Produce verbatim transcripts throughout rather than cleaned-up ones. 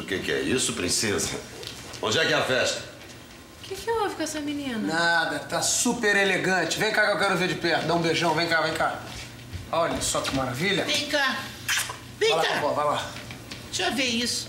o que que é isso, princesa? Onde é que é a festa? O que que houve com essa menina? Nada, tá super elegante. Vem cá que eu quero ver de perto. Dá um beijão, vem cá, vem cá. Olha só que maravilha. Vem cá. Vem vai cá. Lá, pô, vai lá. Deixa eu ver isso.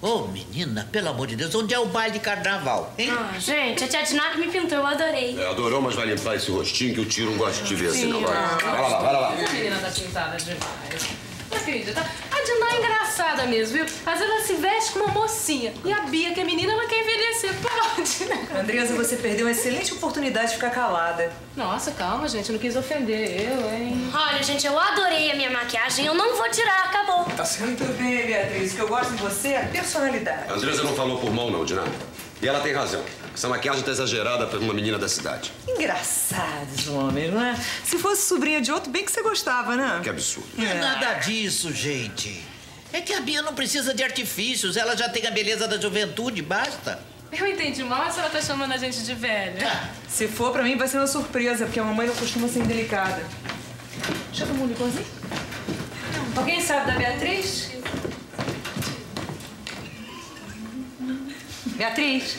Ô, oh, menina, pelo amor de Deus, onde é o baile de carnaval, hein? Ah, gente, a tia Diná que me pintou, eu adorei. É, adorou, mas vai limpar esse rostinho que o tiro não gosta de ver, senão vai. Vai lá, vai lá. Essa menina tá pintada demais. Não acredito, tá? A Diná é engraçada mesmo, viu? Mas ela se veste como uma mocinha. E a Bia, que é menina, ela quer envelhecer. Pode, né? Andreza, você perdeu uma excelente oportunidade de ficar calada. Nossa, calma, gente, eu não quis ofender eu, hein? Olha, gente, eu adorei a minha maquiagem, eu não vou tirar, acabou. Tá certo. Muito bem, Beatriz, o que eu gosto de você é a personalidade. A Andreza não falou por mão, não, Diná. E ela tem razão. Essa maquiagem tá exagerada pra uma menina da cidade. Engraçados homens, não é? Se fosse sobrinha de outro, bem que você gostava, né? Que absurdo. Não é nada disso, gente. É que a Bia não precisa de artifícios. Ela já tem a beleza da juventude, basta. Eu entendi mal, a senhora tá chamando a gente de velha. Ah. Se for, pra mim vai ser uma surpresa, porque a mamãe não costuma ser indelicada. Deixa eu tomar um licorzinho. Alguém sabe da Beatriz? Beatriz?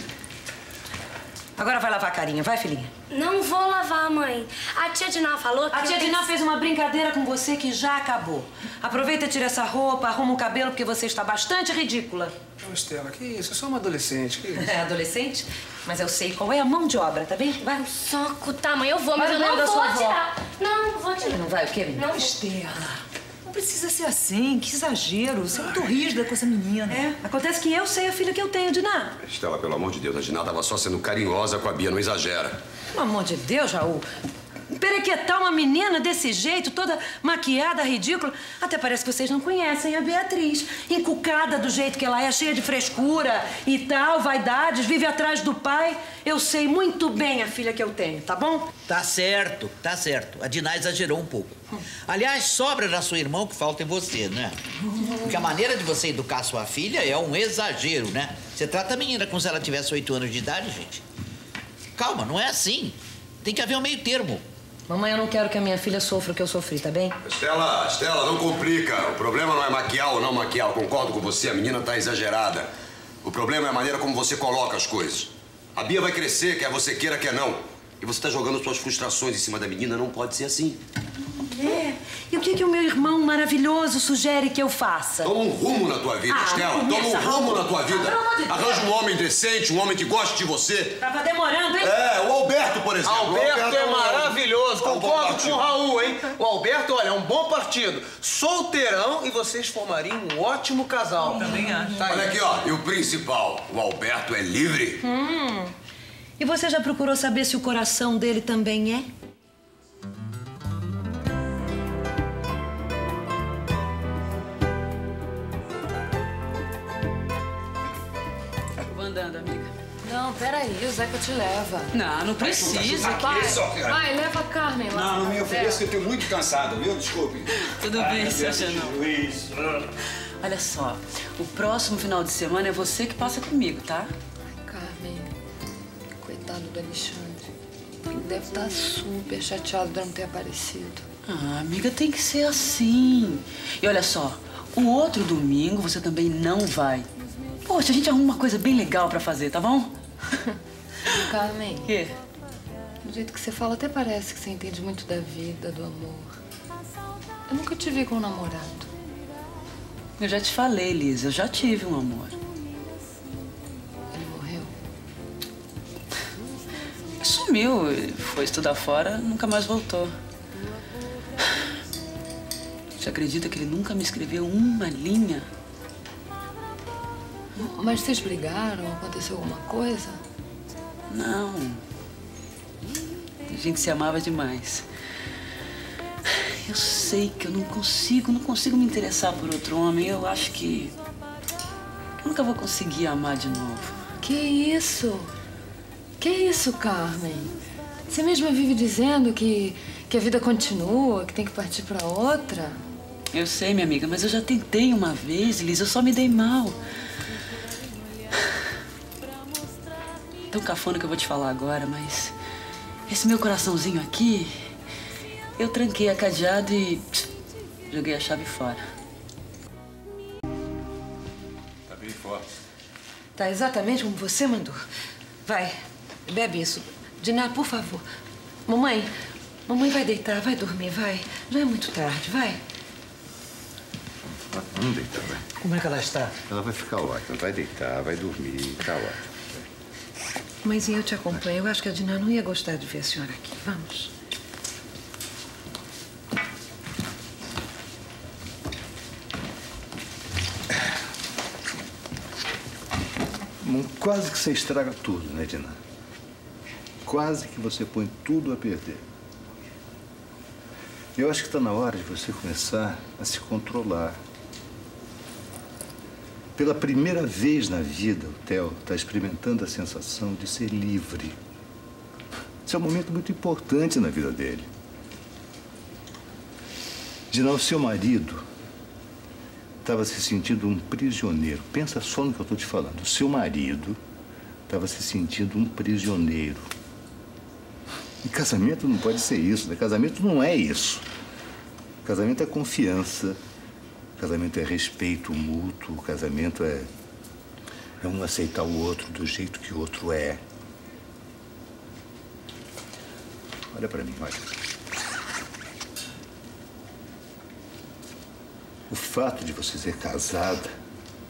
Agora vai lavar a carinha, vai, filhinha? Não vou lavar, mãe. A tia Diná falou que... A tia Diná fez uma brincadeira com você que já acabou. Aproveita, tira essa roupa, arruma o cabelo, porque você está bastante ridícula. Ô, Estela, que isso? Eu sou uma adolescente, que isso? É, adolescente? Mas eu sei qual é a mão de obra, tá bem? Vai. Um soco, tá, mãe, eu vou, mas, mas eu não vou tirar. Não, não vou tirar. Não vai o quê, menina? Não, Estela. Não precisa ser assim, que exagero. Você é muito rígida com essa menina. É, acontece que eu sei a filha que eu tenho, Diná. Estela, pelo amor de Deus, a Diná tava só sendo carinhosa com a Bia, não exagera. Pelo amor de Deus, Raul. Perequetar uma menina desse jeito, toda maquiada, ridícula. Até parece que vocês não conhecem a Beatriz. Encucada do jeito que ela é, cheia de frescura e tal, vaidades, vive atrás do pai. Eu sei muito bem a filha que eu tenho, tá bom? Tá certo, tá certo. A Diná exagerou um pouco. Aliás, sobra na sua irmã o que falta em você, né? Porque a maneira de você educar sua filha é um exagero, né? Você trata a menina como se ela tivesse oito anos de idade, gente. Calma, não é assim. Tem que haver um meio termo. Mamãe, eu não quero que a minha filha sofra o que eu sofri, tá bem? Estela, Estela, não complica. O problema não é maquiar ou não maquiar. Eu concordo com você, a menina tá exagerada. O problema é a maneira como você coloca as coisas. A Bia vai crescer, quer você queira, quer não. E você tá jogando suas frustrações em cima da menina, não pode ser assim. É. E o que que o meu irmão maravilhoso sugere que eu faça? Toma um rumo na tua vida, ah, Estela. Toma um rumo na tua vida. Ah, arranja um homem decente, um homem que goste de você. Tava demorando, hein? É, o Alberto, por exemplo. Alberto, Alberto é maravilhoso. É um Concordo com o Raul, hein? O Alberto, olha, é um bom partido. Solteirão e vocês formariam um ótimo casal. Hum. Também acho. Tá, olha aqui, ó. E o principal, o Alberto é livre. Hum. E você já procurou saber se o coração dele também é? Andando, amiga. Não, peraí, o Zeca te leva. Não, não precisa, pai. Vai, leva a Carmen lá. Não, não me ofereça que eu tô muito cansado, viu? Desculpe. Tudo Ai, bem, seu Janão. Olha só, o próximo final de semana é você que passa comigo, tá? Ai, Carmen, coitado do Alexandre. Ele deve estar super chateado de não ter aparecido. Ah, amiga, tem que ser assim. E olha só, o outro domingo você também não vai. Poxa, a gente arruma uma coisa bem legal pra fazer, tá bom? Carmen. Quê? Do jeito que você fala, até parece que você entende muito da vida, do amor. Eu nunca te vi com um namorado. Eu já te falei, Lisa, eu já tive um amor. Ele morreu? Sumiu, foi estudar fora, nunca mais voltou. Você acredita que ele nunca me escreveu uma linha? Mas vocês brigaram? Aconteceu alguma coisa? Não. A gente se amava demais. Eu sei que eu não consigo, não consigo me interessar por outro homem. Eu acho que... eu nunca vou conseguir amar de novo. Que isso? Que isso, Carmen? Você mesma vive dizendo que, que a vida continua, que tem que partir pra outra? Eu sei, minha amiga, mas eu já tentei uma vez, Liz. Eu só me dei mal. Tão cafona que eu vou te falar agora, mas esse meu coraçãozinho aqui, eu tranquei a cadeado e pss, joguei a chave fora. Bem forte. Tá exatamente como você mandou. Vai, bebe isso. Diná, por favor. Mamãe, mamãe vai deitar, vai dormir, vai. Já é muito tarde, vai. Vamos deitar, vai. Como é que ela está? Ela vai ficar ótima, vai deitar, vai dormir, tá ótima. Mas eu te acompanho. Eu acho que a Diná não ia gostar de ver a senhora aqui. Vamos. Quase que você estraga tudo, né, Diná? Quase que você põe tudo a perder. Eu acho que está na hora de você começar a se controlar. Pela primeira vez na vida, o Theo está experimentando a sensação de ser livre. Esse é um momento muito importante na vida dele. Diná, o seu marido estava se sentindo um prisioneiro. Pensa só no que eu estou te falando. O seu marido estava se sentindo um prisioneiro. E casamento não pode ser isso, né? Casamento não é isso. Casamento é confiança. Casamento é respeito mútuo, casamento é, é um aceitar o outro do jeito que o outro é. Olha pra mim, olha. O fato de você ser casada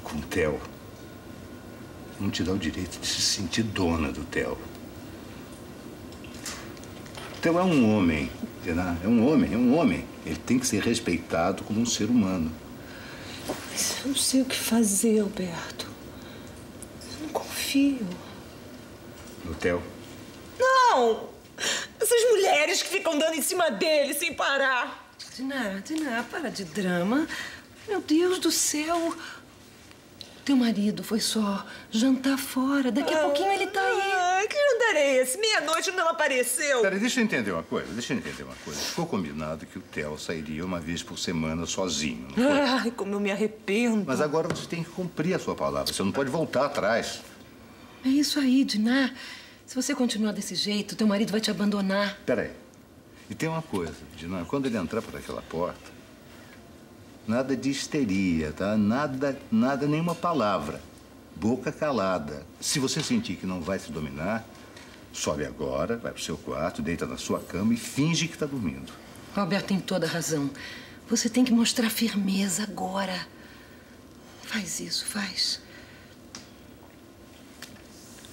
com o Theo não te dá o direito de se sentir dona do Theo. O Theo é um homem, Diná, é um homem, é um homem. Ele tem que ser respeitado como um ser humano. Mas eu não sei o que fazer, Alberto. Eu não confio. No Theo? Não! Essas mulheres que ficam dando em cima dele sem parar. Diná, Diná, para de drama. Meu Deus do céu. Teu marido foi só jantar fora. Daqui a ah, pouquinho ele tá aí. Ah, que jantar é esse? Meia-noite não apareceu. Peraí, deixa eu entender uma coisa. Deixa eu entender uma coisa. Ficou combinado que o Theo sairia uma vez por semana sozinho, não foi? Ai, como eu me arrependo. Mas agora você tem que cumprir a sua palavra. Você não pode voltar atrás. É isso aí, Diná. Se você continuar desse jeito, teu marido vai te abandonar. Peraí. E tem uma coisa, Diná. Quando ele entrar por aquela porta... Nada de histeria, tá? Nada, nada, nenhuma palavra. Boca calada. Se você sentir que não vai se dominar, sobe agora, vai pro seu quarto, deita na sua cama e finge que tá dormindo. Alberto tem toda a razão. Você tem que mostrar firmeza agora. Faz isso, faz.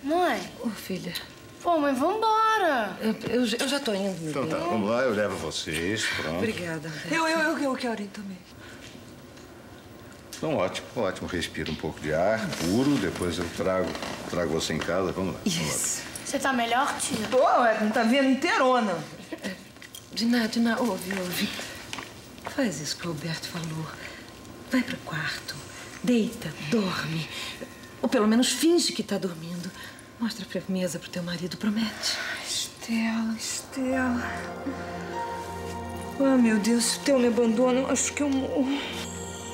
Mãe. Ô, oh, filha. Pô, mãe, vambora. Eu, eu, eu já tô indo, meu Então bem. Tá, vamos lá, eu levo vocês, pronto. Obrigada, Andreza. Eu, eu, eu, eu quero ir também. Então, ótimo, ótimo. Respira um pouco de ar puro, depois eu trago, trago você em casa. Vamos lá. Isso. Você tá melhor, tia? Tô, não tá vendo inteirona. Diná, Diná, ouve, ouve. Faz isso que o Alberto falou. Vai pro quarto, deita, dorme. Ou pelo menos finge que tá dormindo. Mostra a firmeza pro teu marido, promete. Estela, Estela. Ah, meu Deus, se o Theo me abandona, eu acho que eu morro.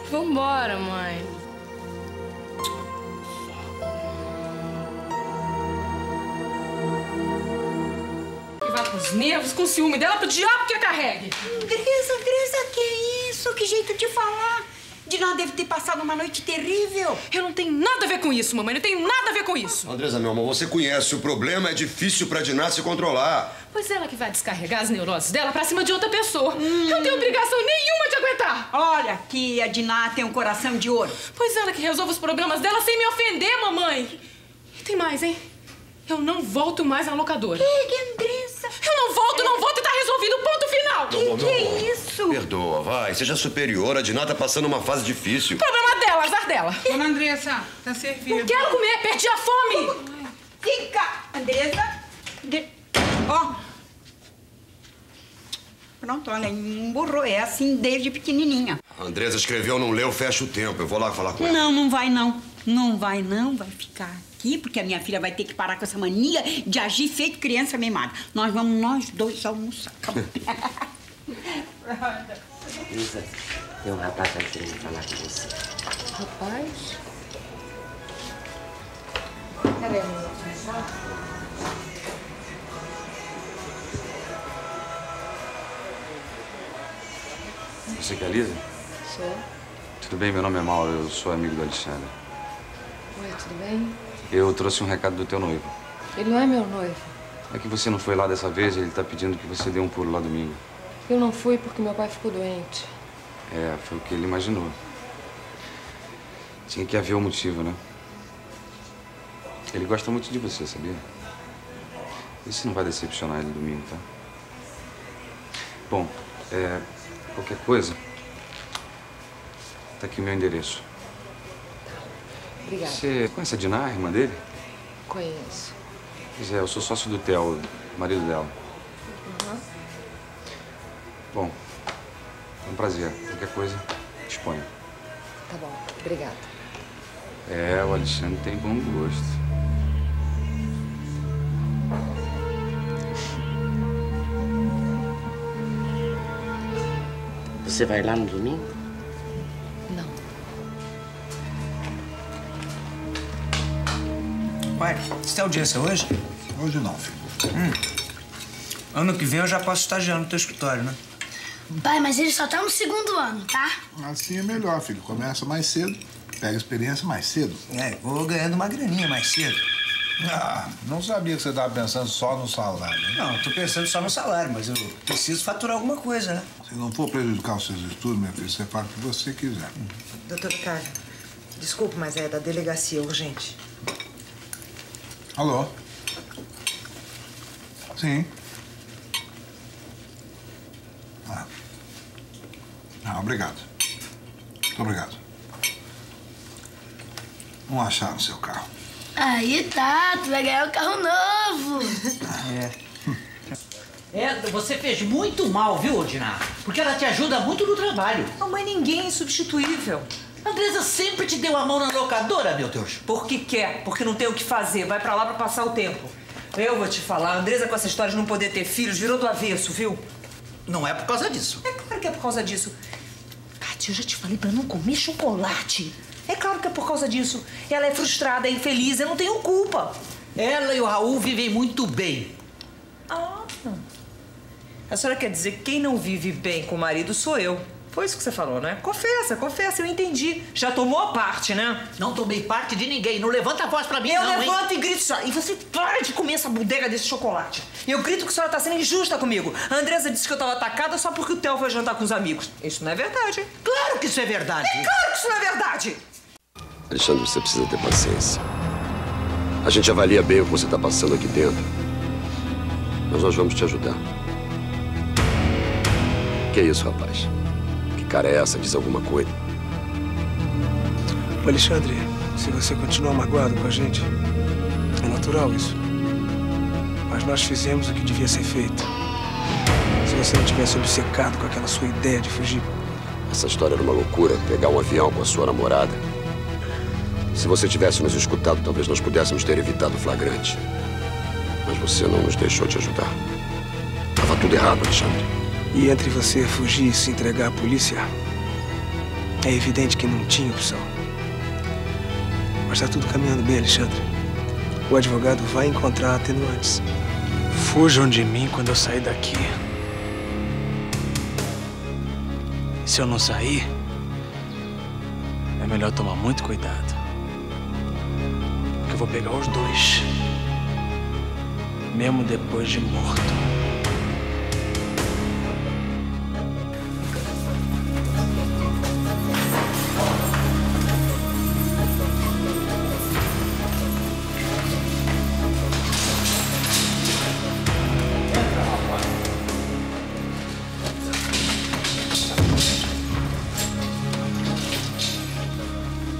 Vambora, mãe. E vai pros nervos, com ciúme dela, pro diabo que a carregue. Andreza, Andreza, que isso? Que jeito de falar. Diná deve ter passado uma noite terrível. Eu não tenho nada a ver com isso, mamãe. Não tenho nada a ver com isso. Andreza, meu amor, você conhece o problema. É difícil pra Diná se controlar. Pois ela que vai descarregar as neuroses dela pra cima de outra pessoa. Hum. Eu não tenho obrigação nenhuma de aguentar. Olha aqui, a Diná tem um coração de ouro. Pois ela que resolve os problemas dela sem me ofender, mamãe. E tem mais, hein? Eu não volto mais na locadora. Que, Andreza? Eu não volto, não volto e tá resolvido. Ponto final. Que não, que não. É isso? Perdoa, vai. Seja superior. A Diná tá passando uma fase difícil. Problema dela, azar dela. Dona Andreza, tá servindo. Não quero comer. Perdi a fome. Fica, Andreza. De... Ó. Pronto, olha, emburrou. É assim desde pequenininha. A Andreza escreveu, não leu, fecha o tempo. Eu vou lá falar com ela. Não, não vai não. Não vai não, vai ficar aqui, porque a minha filha vai ter que parar com essa mania de agir feito criança mimada. Nós vamos nós dois almoçar. Lisa, tem um rapaz aqui querendo falar com você. Rapaz? Cadê a minha filha? Você que é a Lisa? Sou. Tudo bem, meu nome é Mauro, eu sou amigo do Alexandre. Oi, tudo bem? Eu trouxe um recado do teu noivo. Ele não é meu noivo. É que você não foi lá dessa vez, ele tá pedindo que você dê um pulo lá domingo. Eu não fui porque meu pai ficou doente. É, foi o que ele imaginou. Tinha que haver um motivo, né? Ele gosta muito de você, sabia? Isso não vai decepcionar ele domingo, tá? Bom, é, qualquer coisa, tá aqui o meu endereço. Obrigada. Você conhece a Diná, a irmã dele? Conheço. Pois é, eu sou sócio do Theo, marido dela. Uhum. Bom, é um prazer. Qualquer coisa, disponha. Tá bom, obrigada. É, o Alexandre tem bom gosto. Você vai lá no domingo? Não. Pai, você tem audiência hoje? Hoje não, filho. Hum. Ano que vem eu já posso estagiar no teu escritório, né? Pai, mas ele só tá no segundo ano, tá? Assim é melhor, filho. Começa mais cedo, pega experiência mais cedo. É, vou ganhando uma graninha mais cedo. Ah, não sabia que você estava pensando só no salário. Né? Não, estou pensando só no salário, mas eu preciso faturar alguma coisa, né? Se não for prejudicar os seus estudos, meu filho, você faz o que você quiser. Doutor Ricardo, desculpe, mas é da delegacia, urgente. Alô? Sim. Ah, ah obrigado. Muito obrigado. Não acharam o seu carro. Aí tá, tu vai ganhar um carro novo. É. É, você fez muito mal, viu, Diná? Porque ela te ajuda muito no trabalho. Não, mas ninguém é insubstituível. A Andreza sempre te deu a mão na locadora, meu Deus. Porque quer, porque não tem o que fazer. Vai pra lá pra passar o tempo. Eu vou te falar, a Andreza com essa história de não poder ter filhos virou do avesso, viu? Não é por causa disso. É claro que é por causa disso. Cátia, eu já te falei pra não comer chocolate. É claro que é por causa disso. Ela é frustrada, é infeliz, eu não tenho culpa. Ela e o Raul vivem muito bem. Ah, a senhora quer dizer que quem não vive bem com o marido sou eu. Foi isso que você falou, né? Confessa, confessa, eu entendi. Já tomou a parte, né? Não tomei parte de ninguém. Não levanta a voz pra mim, eu não, Eu levanto hein? E grito só. E você para de comer essa bodega desse chocolate. Eu grito que a senhora tá sendo injusta comigo. A Andreza disse que eu tava atacada só porque o Theo foi jantar com os amigos. Isso não é verdade. Claro que isso é verdade. É claro que isso não é verdade. Alexandre, você precisa ter paciência. A gente avalia bem o que você está passando aqui dentro. Mas nós vamos te ajudar. Que é isso, rapaz? Que cara é essa? Diz alguma coisa. Alexandre, se você continuar magoado com a gente, é natural isso. Mas nós fizemos o que devia ser feito. Se você não tivesse obcecado com aquela sua ideia de fugir... Essa história era uma loucura, pegar um avião com a sua namorada. Se você tivesse nos escutado, talvez nós pudéssemos ter evitado o flagrante. Mas você não nos deixou te ajudar. Tava tudo errado, Alexandre. E entre você fugir e se entregar à polícia, é evidente que não tinha opção. Mas tá tudo caminhando bem, Alexandre. O advogado vai encontrar atenuantes. Fujam de mim quando eu sair daqui. E se eu não sair, é melhor tomar muito cuidado. Eu vou pegar os dois, mesmo depois de morto.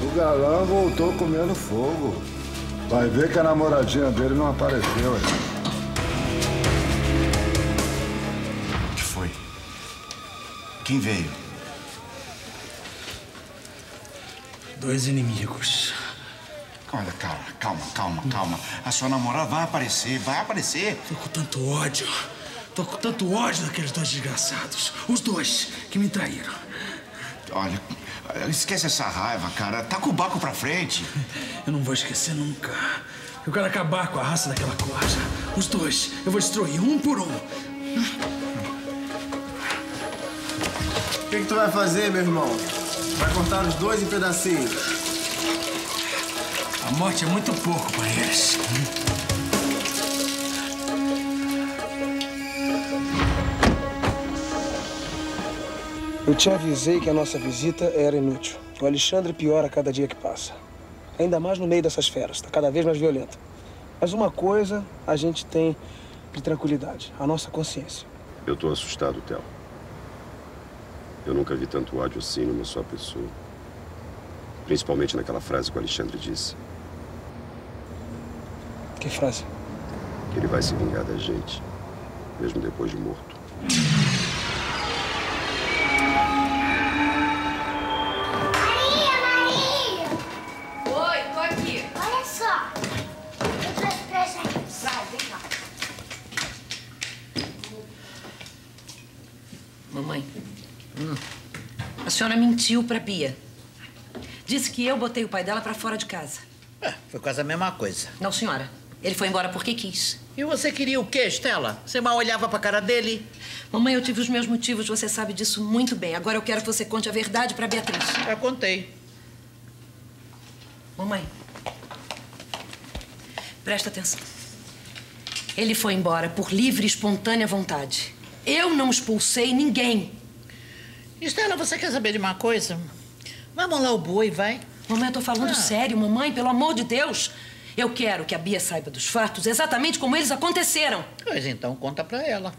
O galã voltou comendo fogo. Vai ver que a namoradinha dele não apareceu, hein? O que foi? Quem veio? Dois inimigos. Olha, calma, calma, calma, calma. A sua namorada vai aparecer, vai aparecer. Tô com tanto ódio. Tô com tanto ódio daqueles dois desgraçados. Os dois que me traíram. Olha... Esquece essa raiva, cara. Taca o barco pra frente. Eu não vou esquecer nunca. Eu quero acabar com a raça daquela corja. Os dois. Eu vou destruir, um por um. O que que tu vai fazer, meu irmão? Vai cortar os dois em pedacinhos. morte é muito pouco para eles. Eu te avisei que a nossa visita era inútil. O Alexandre piora a cada dia que passa. Ainda mais no meio dessas feras. Está cada vez mais violento. Mas uma coisa a gente tem de tranquilidade. A nossa consciência. Eu estou assustado, Theo. Eu nunca vi tanto ódio assim numa só pessoa. Principalmente naquela frase que o Alexandre disse. Que frase? Que ele vai se vingar da gente. Mesmo depois de morto. Mamãe, hum. a senhora mentiu pra Bia. Disse que eu botei o pai dela pra fora de casa. É, foi quase a mesma coisa. Não, senhora. Ele foi embora porque quis. E você queria o quê, Estela? Você mal olhava pra cara dele? Mamãe, eu tive os meus motivos, você sabe disso muito bem. Agora eu quero que você conte a verdade pra Beatriz. Já contei. Mamãe, presta atenção. Ele foi embora por livre e espontânea vontade. Eu não expulsei ninguém. Estela, você quer saber de uma coisa? Vai molar o boi, vai. Mamãe, eu tô falando ah. sério, mamãe, pelo amor de Deus. Eu quero que a Bia saiba dos fatos exatamente como eles aconteceram. Pois então, conta pra ela.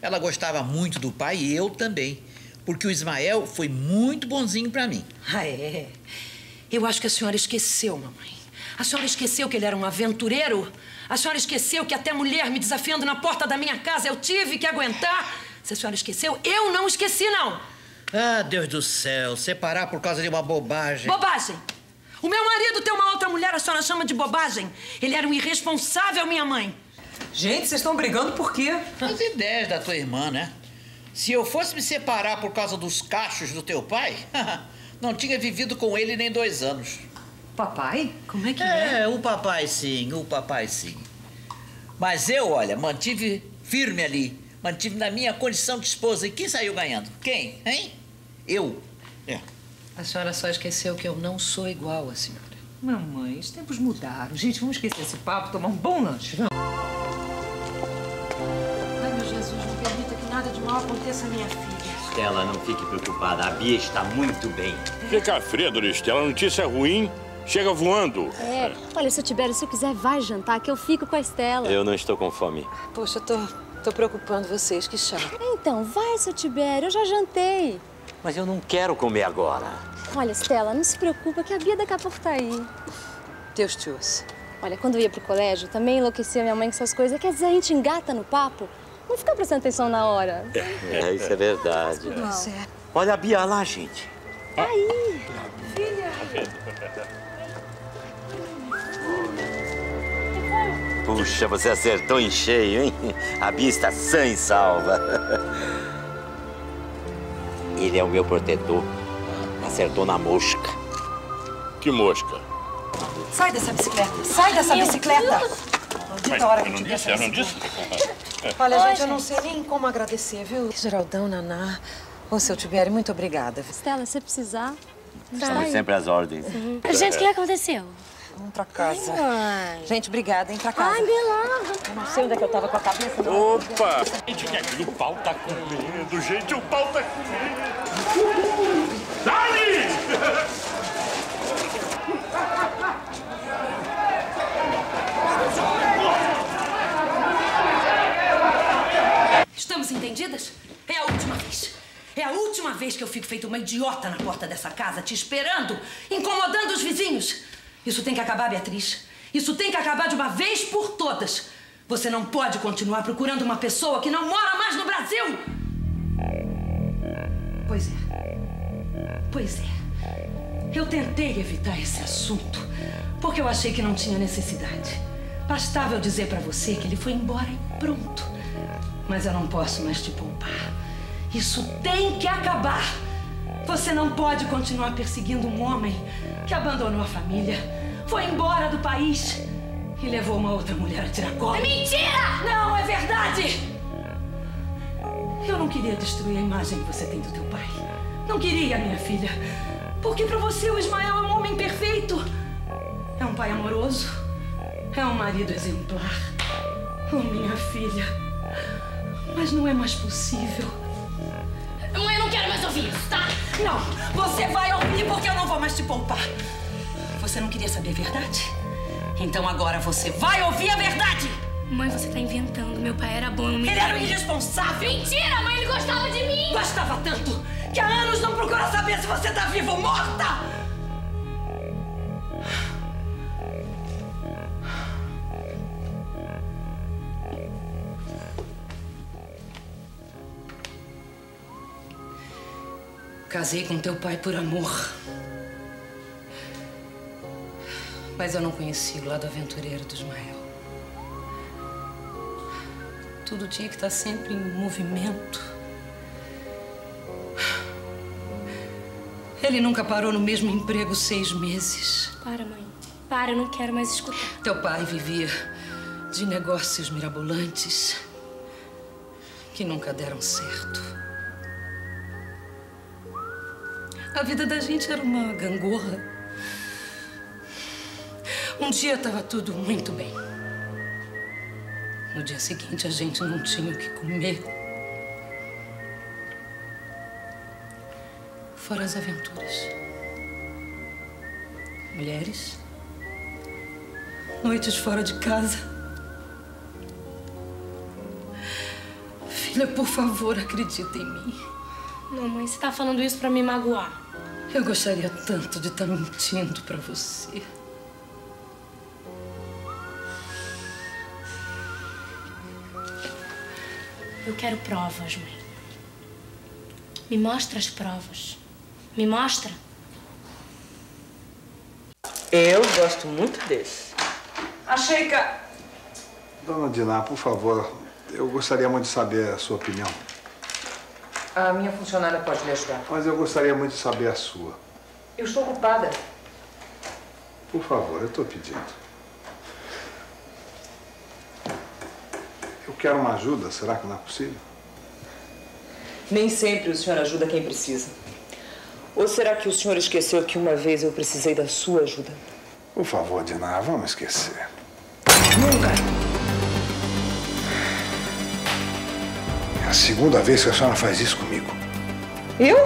Ela gostava muito do pai e eu também. Porque o Ismael foi muito bonzinho pra mim. Ah, é? Eu acho que a senhora esqueceu, mamãe. A senhora esqueceu que ele era um aventureiro? A senhora esqueceu que até mulher me desafiando na porta da minha casa eu tive que aguentar? Se a senhora esqueceu, eu não esqueci, não. Ah, Deus do céu, separar por causa de uma bobagem. Bobagem? O meu marido tem uma outra mulher, a senhora chama de bobagem? Ele era um irresponsável, minha mãe. Gente, vocês estão brigando por quê? As ideias da tua irmã, né? Se eu fosse me separar por causa dos cachos do teu pai, não tinha vivido com ele nem dois anos. Papai? Como é que é? É, o papai sim, o papai sim. Mas eu, olha, mantive firme ali. Mantive na minha condição de esposa. E quem saiu ganhando? Quem? Hein? Eu. É. A senhora só esqueceu que eu não sou igual à senhora. Mamãe, os tempos mudaram. Gente, vamos esquecer esse papo, tomar um bom lanche. Vamos. Ai, meu Jesus, não permita que nada de mal aconteça à minha filha. Estela, não fique preocupada. A Bia está muito bem. Fica fria, dona Estela. A notícia é ruim. Chega voando. É. Olha, seu Tibério, se eu quiser, vai jantar, que eu fico com a Estela. Eu não estou com fome. Poxa, eu tô, tô preocupando vocês, que chato. Então, vai, seu Tibério, eu já jantei. Mas eu não quero comer agora. Olha, Estela, não se preocupa, que a Bia daqui a pouco tá aí. Deus te ouça. Olha, quando eu ia pro colégio, também enlouquecia minha mãe com essas coisas. Quer dizer, a gente engata no papo, não fica prestando atenção na hora. É, é isso é verdade. Não, não. É. Olha a Bia lá, gente. Ah. Aí, filha. Puxa, você acertou em cheio, hein? A Bia está sã e salva. Ele é o meu protetor. Acertou na mosca. Que mosca? Sai dessa bicicleta! Sai dessa bicicleta! Maldita hora que te disse, eu não disse. Olha, gente, eu não sei nem como agradecer, viu? Geraldão, Naná, ô, seu Tibério, muito obrigada. Estela, se precisar, estamos sempre às ordens. Uhum. Gente, o que aconteceu? Vamos pra casa. Ai, gente, obrigada, hein? Pra casa. Ai, Belava. Eu não sei onde é que eu tava com a cabeça. Não. Opa! Gente, que o pau tá comendo. Gente, o pau tá comendo. Dali! Estamos entendidas? É a última vez. É a última vez que eu fico feito uma idiota na porta dessa casa, te esperando, incomodando os vizinhos. Isso tem que acabar, Beatriz. Isso tem que acabar de uma vez por todas. Você não pode continuar procurando uma pessoa que não mora mais no Brasil. Pois é. Pois é. Eu tentei evitar esse assunto, porque eu achei que não tinha necessidade. Bastava eu dizer pra você que ele foi embora e pronto. Mas eu não posso mais te poupar. Isso tem que acabar. Você não pode continuar perseguindo um homem que abandonou a família, foi embora do país e levou uma outra mulher a tiracolo. É mentira! Não, é verdade! Eu não queria destruir a imagem que você tem do teu pai. Não queria, minha filha. Porque pra você o Ismael é um homem perfeito. É um pai pai amoroso. É um marido exemplar. Oh, minha filha. Mas não é mais possível. Mãe, eu não quero mais ouvir isso, tá? Não, você vai ouvir porque eu não vou mais te poupar. Você não queria saber a verdade? Então agora você vai ouvir a verdade! Mãe, você tá inventando. Meu pai era bom, menino. Ele era um irresponsável. Mentira, mãe. Ele gostava de mim. Gostava tanto que há anos não procura saber se você tá viva ou morta. Casei com teu pai por amor. Mas eu não conheci o lado aventureiro do Ismael. Tudo tinha que estar sempre em movimento. Ele nunca parou no mesmo emprego seis meses. Para, mãe. Para, eu não quero mais escutar. Teu pai vivia de negócios mirabolantes que nunca deram certo. A vida da gente era uma gangorra. Um dia estava tudo muito bem. No dia seguinte, a gente não tinha o que comer. Fora as aventuras. Mulheres. Noites fora de casa. Filha, por favor, acredita em mim. Não, mãe, você tá falando isso pra me magoar. Eu gostaria tanto de estar mentindo pra você. Eu quero provas, mãe. Me mostra as provas. Me mostra. Eu gosto muito desse. Achei que... Dona Diná, por favor, eu gostaria muito de saber a sua opinião. A minha funcionária pode me ajudar. Mas eu gostaria muito de saber a sua. Eu estou ocupada. Por favor, eu estou pedindo. Eu quero uma ajuda, será que não é possível? Nem sempre o senhor ajuda quem precisa. Ou será que o senhor esqueceu que uma vez eu precisei da sua ajuda? Por favor, Diná, vamos esquecer. Nunca! É a segunda vez que a senhora faz isso comigo. Eu?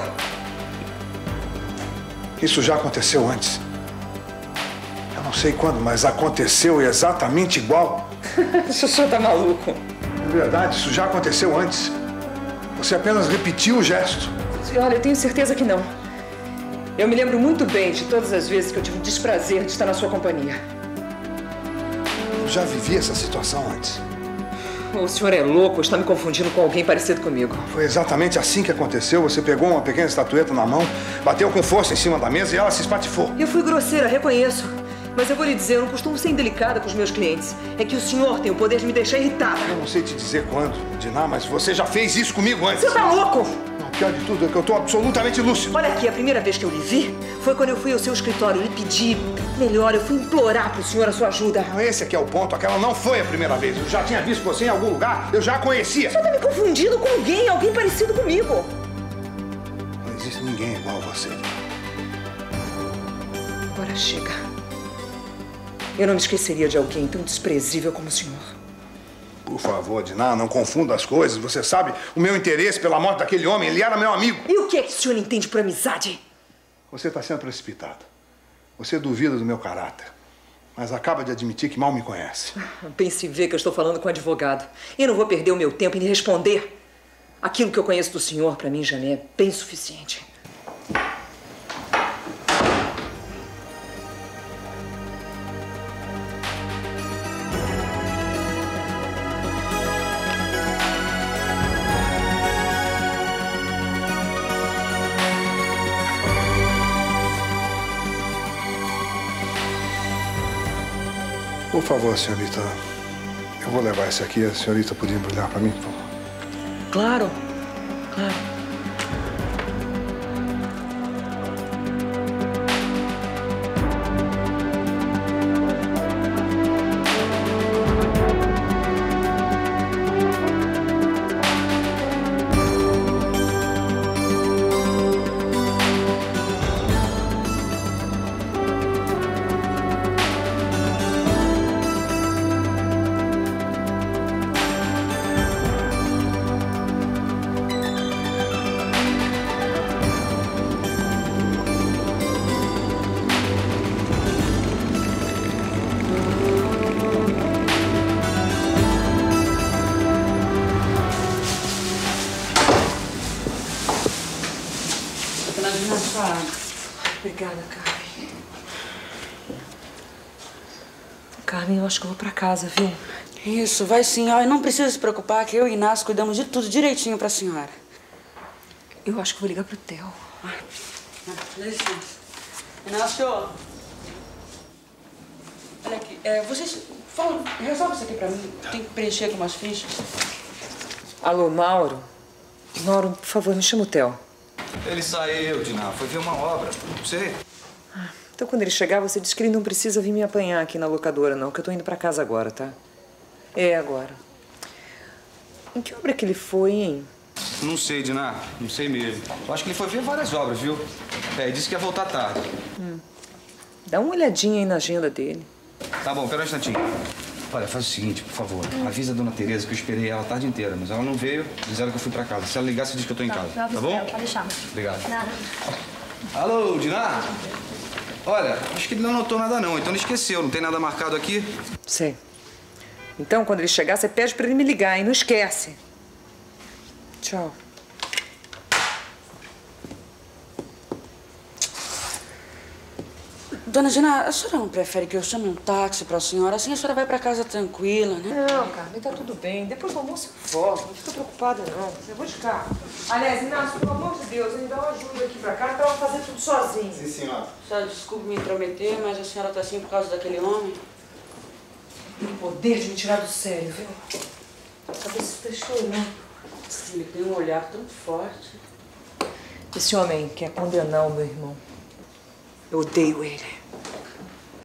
Isso já aconteceu antes. Eu não sei quando, mas aconteceu exatamente igual. Seu senhor tá maluco. É verdade, isso já aconteceu antes. Você apenas repetiu o gesto. Senhora, eu tenho certeza que não. Eu me lembro muito bem de todas as vezes que eu tive o desprazer de estar na sua companhia. Eu já vivi essa situação antes. Ou o senhor é louco ou está me confundindo com alguém parecido comigo. Foi exatamente assim que aconteceu. Você pegou uma pequena estatueta na mão, bateu com força em cima da mesa e ela se espatifou. Eu fui grosseira, reconheço. Mas eu vou lhe dizer, eu não costumo ser indelicada com os meus clientes. É que o senhor tem o poder de me deixar irritada. Eu não sei te dizer quando, Diná, mas você já fez isso comigo antes. Você tá louco? Não, pior de tudo é que eu tô absolutamente lúcido. Olha aqui, a primeira vez que eu lhe vi foi quando eu fui ao seu escritório. Eu lhe pedi, melhor, eu fui implorar pro senhor a sua ajuda. Esse aqui é o ponto, aquela não foi a primeira vez. Eu já tinha visto você em algum lugar, eu já a conhecia. O senhor tá me confundindo com alguém, alguém parecido comigo. Não existe ninguém igual a você. Agora chega. Eu não me esqueceria de alguém tão desprezível como o senhor. Por favor, Diná, não confunda as coisas. Você sabe o meu interesse pela morte daquele homem. Ele era meu amigo. E o que é que o senhor entende por amizade? Você está sendo precipitado. Você duvida do meu caráter. Mas acaba de admitir que mal me conhece. Bem se vê que eu estou falando com um advogado. Eu não vou perder o meu tempo em lhe responder. Aquilo que eu conheço do senhor, para mim, já é bem suficiente. Por favor, senhorita, eu vou levar esse aqui. A senhorita podia embrulhar para mim, por favor? Claro, claro. obrigada, Carmen. Carmen, eu acho que eu vou pra casa, viu? Isso, vai sim. Olha, não precisa se preocupar que eu e Inácio cuidamos de tudo direitinho pra senhora. Eu acho que vou ligar pro Theo. Ah, dá licença. Inácio, olha aqui, é, vocês falam, resolve isso aqui pra mim. Tem que preencher aqui umas fichas. Alô, Mauro? Mauro, por favor, me chama o Theo. Ele saiu, Diná. Foi ver uma obra. Não sei. Ah, então, quando ele chegar, você diz que ele não precisa vir me apanhar aqui na locadora, não, que eu tô indo pra casa agora, tá? É, agora. Em que obra que ele foi, hein? Não sei, Diná. Não sei mesmo. Eu acho que ele foi ver várias obras, viu? É, disse que ia voltar tarde. Hum. Dá uma olhadinha aí na agenda dele. Tá bom, pera um instantinho. Olha, faz o seguinte, por favor. Hum. Avisa a dona Teresa que eu esperei ela a tarde inteira, mas ela não veio. Disseram que eu fui pra casa. Se ela ligar, você diz que eu tô em tá, casa. Tá bom? Ela, pode deixar. Obrigado. Nada. Alô, Diná? Olha, acho que ele não anotou nada não, então ele esqueceu. Não tem nada marcado aqui? Sei. Então, quando ele chegar, você pede pra ele me ligar, hein? Não esquece. Tchau. Dona Diná, a senhora não prefere que eu chame um táxi pra senhora? Assim a senhora vai pra casa tranquila, né? Não, Carmen, tá tudo bem. Depois do almoço eu volto. Não fica preocupada, não. Eu vou de carro. Aliás, Inácio, pelo amor de Deus, me dá uma ajuda aqui pra cá pra ela fazer tudo sozinha. Sim, senhora. Senhora, desculpe me intrometer, mas a senhora tá assim por causa daquele homem? Tem o poder de me tirar do sério, viu? Essa pessoa tá chorando. Ele tem um olhar tão forte. Esse homem quer condenar o meu irmão. Eu odeio ele.